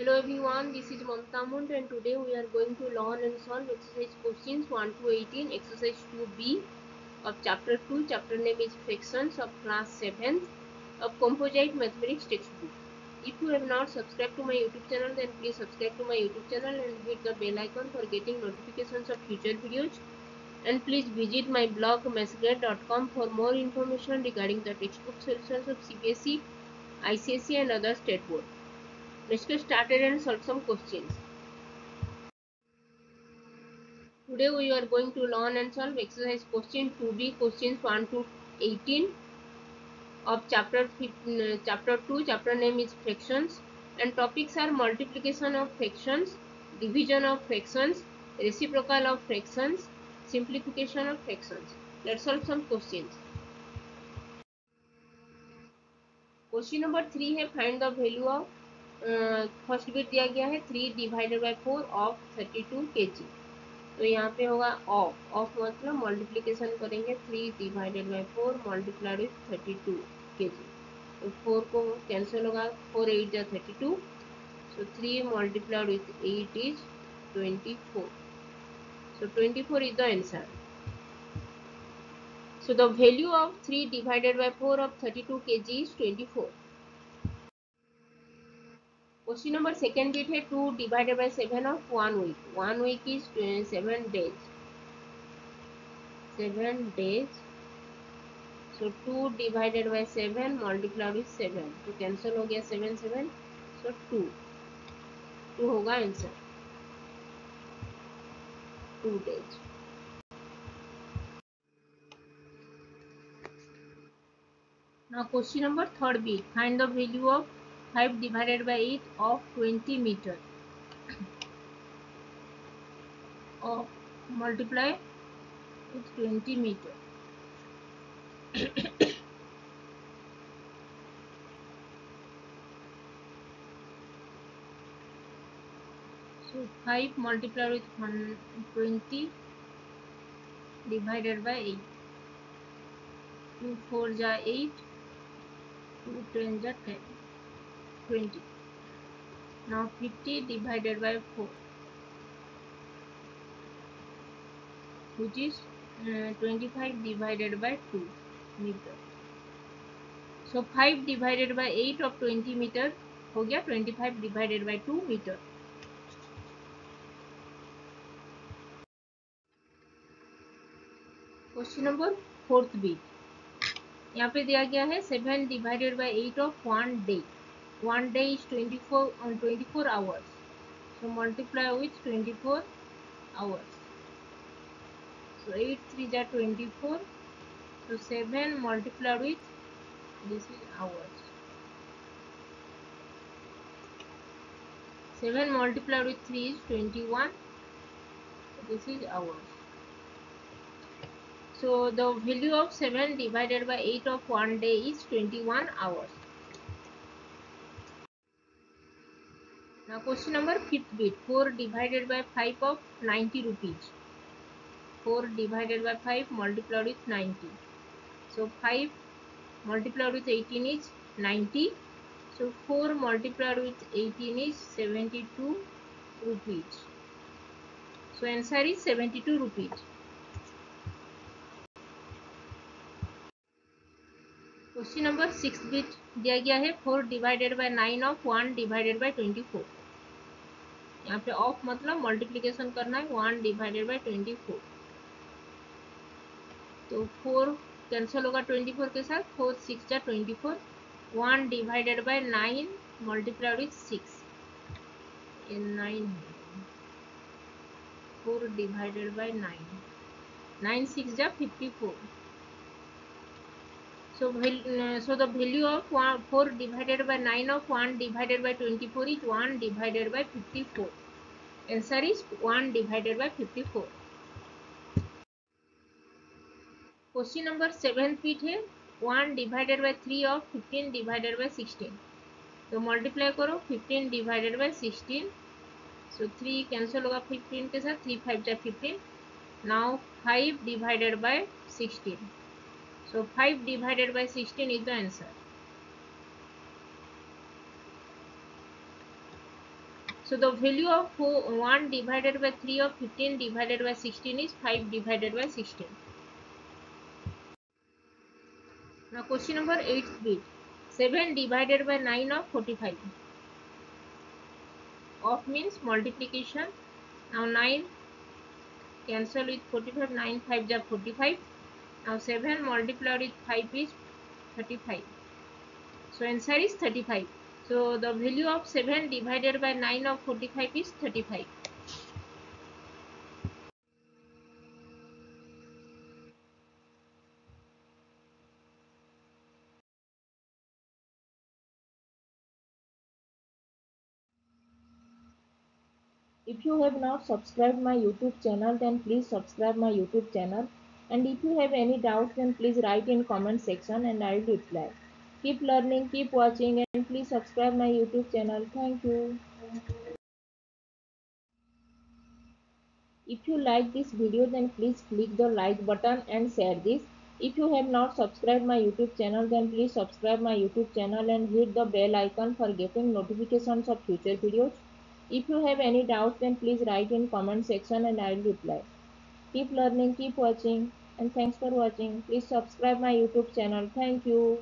Hello everyone, this is Mamta Mund and today we are going to learn and solve exercise questions 1 to 18, exercise 2B of chapter 2. Chapter name is fractions of class 7th of composite mathematics textbook. If you have not subscribed to my YouTube channel, then please subscribe to my YouTube channel and hit the bell icon for getting notifications of future videos. And please visit my blog mathsgrade.com for more information regarding the textbook solutions of CBSE, ICSE and other state boards. Let's get started and solve some questions. Today we are going to learn and solve exercise question 2B, questions 1 to 18 of chapter 2. Chapter name is fractions and topics are multiplication of fractions, division of fractions, reciprocal of fractions, simplification of fractions. Let's solve some questions. Question number 3 है, find the value of first bit दिया गया है 3 divided by 4 of 32 kg. तो यहाँ पे होगा of मतलब multiplication करेंगे 3 divided by 4 multiplied with 32 kg. 4 को कैंसिल होगा, 4 8 जा 32. So 3 multiplied with 8 is 24. So 24 is the answer. So the value of 3 divided by 4 of 32 kg is 24. Question number 2 bit है 2 divided by 7 of 1 week. 1 week is 7 days. 7 days. So 2 divided by 7 multiply with 7. तो cancel हो गया 7 7. So 2 होगा answer. 2 days. Now question number 3 bit, find the value of 5 divided by 8 of 20 meter. Of multiply with 20 meter. So 5 multiplied with 20 divided by 8. 2 4 जा 8. 2 10 जा 10. 20. Now 50 divided by 4, which is 25 divided by 2 meter. So 5 divided by 8 of 20 meter हो गया 25 divided by 2 meter. Question number 4th bit. यहाँ पे दिया गया है 7 divided by 8 of 1 day. 1 day is 24 hours. So multiply with 24 hours. So 8 3 are 24. So 7 multiply with this is hours. 7 multiply with 3 is 21. This is hours. So the value of 7 divided by 8 of 1 day is 21 hours. Now question number 5th bit, 4 divided by 5 of 90 rupees. 4 divided by 5 multiplied with 90. So 5 multiplied with 18 is 90. So 4 multiplied with 18 is 72 rupees. So answer is 72 rupees. Question number 6 bit दिया गया है 4 divided by 9 of 1 divided by 24. यहाँ पे of मतलब multiplication करना है 1 divided by 24. तो 4 cancel होगा 24 के साथ. 4 6 जा 24. 1 डिवाइडेड बाई 9 मल्टीप्लाइड विथ 6. ये 9 है. 4 डिवाइडेड बाई 9. 9 6 जा 54. So the value of 4 divided by 9 of 1 divided by 24 is 1 divided by 54. Answer is 1 divided by 54. Question number 7th bit है 1 divided by 3 of 15 divided by 16. तो multiply करो 15 divided by 16. So 3 cancel होगा 15 के साथ. 3 5 जा 15. Now 5 divided by 16. So 5 divided by 16 is the answer. So the value of 1 divided by 3 of 15 divided by 16 is 5 divided by 16. Now question number 8th bit. 7 divided by 9 of 45. Off means multiplication. Now 9 cancel with 45. 9 5 is 45. Now 7 multiplied with 5 is 35. So answer is 35. So the value of 7 divided by 9 of 45 is 35. If you have not subscribed my YouTube channel, then please subscribe my YouTube channel. And if you have any doubts, then please write in comment section and I will reply. Keep learning, keep watching, and please subscribe my YouTube channel. Thank you. If you like this video, then please click the like button and share this. If you have not subscribed my YouTube channel, then please subscribe my YouTube channel and hit the bell icon for getting notifications of future videos. If you have any doubts, then please write in comment section and I will reply. Keep learning, keep watching, and thanks for watching. Please subscribe my YouTube channel. Thank you.